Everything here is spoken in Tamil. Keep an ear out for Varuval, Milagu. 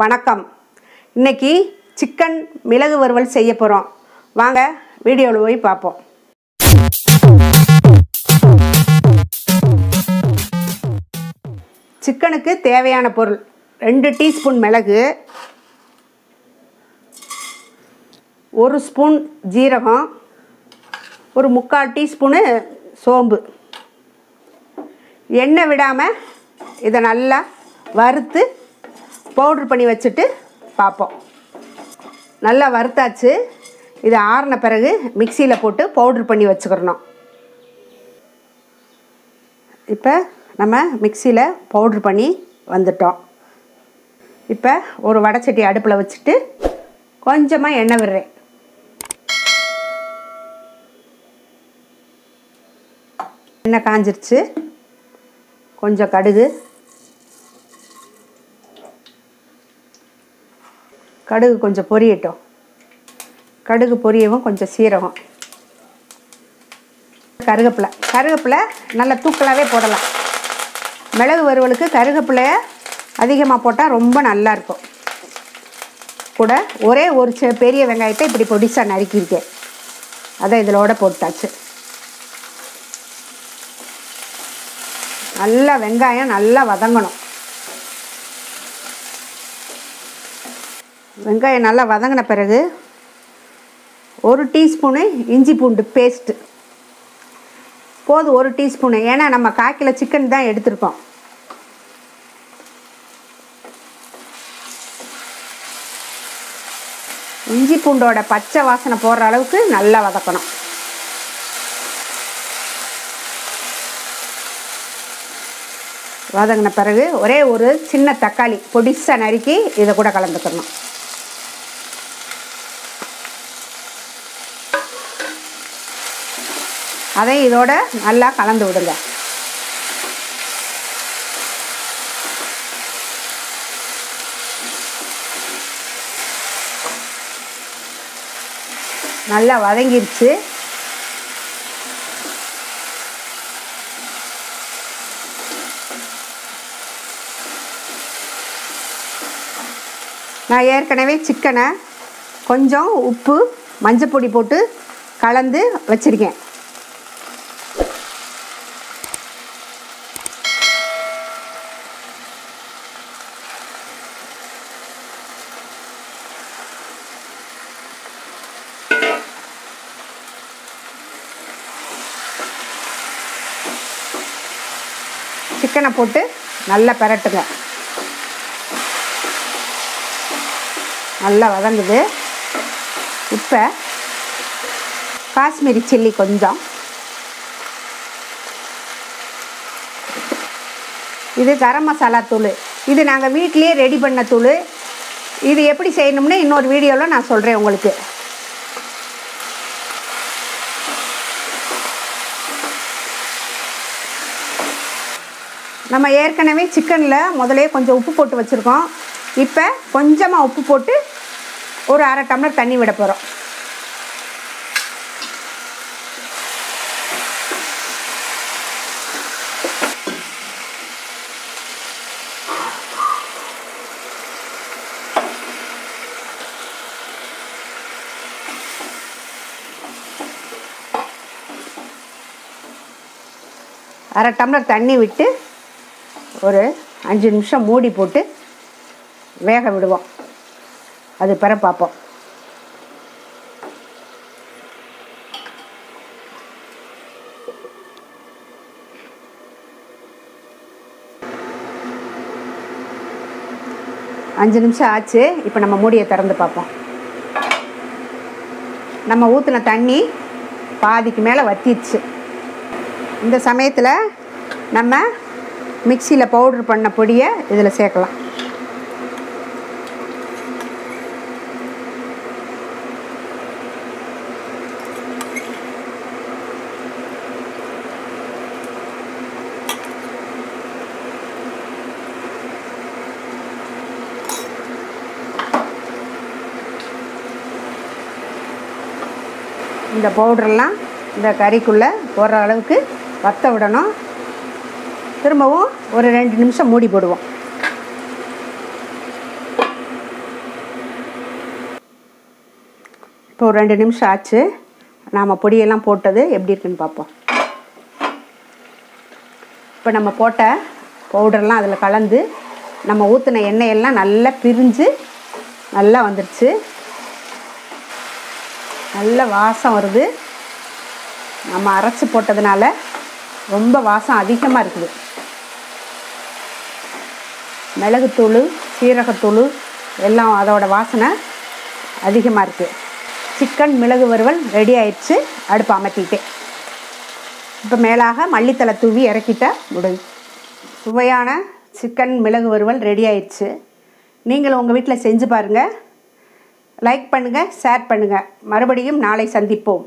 வணக்கம். இன்னைக்கு சிக்கன் மிளகு வறுவல் செய்ய போகிறோம். வாங்க வீடியோவில் போய் பார்ப்போம். சிக்கனுக்கு தேவையான பொருள் 2 டீஸ்பூன் மிளகு, 1 ஸ்பூன் ஜீரகம், 1/4 டீஸ்பூனு சோம்பு. எண்ணெய் விடாமல் இதை நல்லா வறுத்து பவுட்ரு பண்ணி வச்சுட்டு பார்ப்போம். நல்லா வறுத்தாச்சு. இதை ஆறின பிறகு மிக்சியில் போட்டு பவுட்ரு பண்ணி வச்சுக்கிறணும். இப்போ நம்ம மிக்சியில் பவுட்ரு பண்ணி வந்துட்டோம். இப்போ ஒரு வடைச்சட்டி அடுப்பில் வச்சுட்டு கொஞ்சமாக எண்ணெய் விடுறேன். எண்ணெய் காஞ்சிருச்சு. கொஞ்சம் கடுகு கொஞ்சம் பொரியட்டும். கடுகு பொரியவும் கொஞ்சம் சீரகம், கருவேப்பிலை நல்லா தூக்கலாகவே போடலாம். மிளகு வறுவலுக்கு கருவேப்பிலையை அதிகமாக போட்டால் ரொம்ப நல்லாயிருக்கும். கூட ஒரு பெரிய வெங்காயத்தை இப்படி பொடிசாக நறுக்கியிருக்கேன், அதை இதிலோட போட்டாச்சு. நல்லா வெங்காயம் நல்லா வதங்கணும். வெங்காயம் நல்லா வதங்கின பிறகு 1 டீஸ்பூனு இஞ்சி பூண்டு பேஸ்ட்டு போதும். 1 டீஸ்பூனு, ஏன்னா நம்ம காக்கில சிக்கன் தான் எடுத்திருக்கோம். இஞ்சி பூண்டோட பச்சை வாசனை போடுற அளவுக்கு நல்லா வதக்கணும். வதங்கின பிறகு ஒரு சின்ன தக்காளி பொடிசாக நறுக்கி இதை கூட கலந்துக்கணும். அதை இதோட நல்லா கலந்து விடுங்க. நல்லா வதங்கிடுச்சு. நான் ஏற்கனவே சிக்கனை கொஞ்சம் உப்பு மஞ்சப்பொடி போட்டு கலந்து வச்சுருக்கேன். சிக்கனை போட்டு நல்லா பரட்டுங்க. நல்லா வதங்குது. இப்போ காஷ்மீரி சில்லி கொஞ்சம், இது கரம் மசாலா தூள், இது நாங்கள் வீட்டிலேயே ரெடி பண்ண தூள். இது எப்படி செய்யணும்னு இன்னொரு வீடியோவில் நான் சொல்கிறேன் உங்களுக்கு. நம்ம ஏற்கனவே சிக்கனில் முதலே கொஞ்சம் உப்பு போட்டு வச்சுருக்கோம். இப்போ கொஞ்சமாக உப்பு போட்டு ஒரு 1/2 டம்ளர் தண்ணி விட போகிறோம். அரை டம்ளர் தண்ணி விட்டு ஒரு 5 நிமிஷம் மூடி போட்டு வேக விடுவோம். அது பிற பார்ப்போம். அஞ்சு நிமிஷம் ஆச்சு. இப்போ நம்ம மூடியை திறந்து பார்ப்போம். நம்ம ஊற்றின தண்ணி பாதிக்கு மேலே வத்திடுச்சு. இந்த சமயத்தில் நம்ம மிக்சியில் பவுட்ரு பண்ண பொடியை இதில் சேர்க்கலாம். இந்த பவுடரெல்லாம் இந்த கறிக்குள்ளே போடுற அளவுக்கு வத்த விடணும். திரும்பவும் ஒரு 2 நிமிஷம் மூடி போடுவோம். ஒரு 2 நிமிஷம் ஆச்சு நாம பொடி எல்லாம் போட்டது எப்படி இருக்குன்னு பாப்போம் இப்போ நம்ம போட்ட பவுடர்லாம் அதுல கலந்து நம்ம ஊத்துன எண்ணெய் எல்லாம் நல்லா பிரிஞ்சு நல்லா வந்திருச்சு நல்ல வாசம் வருது நம்ம அரைச்சு போட்டதனால ரொம்ப வாசம் அதிகமா இருக்குது மிளகு தூள் சீரக தூள் எல்லாம் அதோட வாசனை அதிகமா இருக்கு சிக்கன் மிளகு வறுவல் ரெடி ஆயிடுச்சு அடுப்பு அமத்திட்டேன் இப்போ மேலாக மல்லித்தலை தூவி இறக்கிட்ட முடிஞ்சு சுவையான சிக்கன் மிளகு வறுவல் ரெடி ஆயிடுச்சு நீங்களும் உங்க வீட்ல செஞ்சு பாருங்க லைக் பண்ணுங்க ஷேர் பண்ணுங்க மறுபடியும் நாளை சந்திப்போம்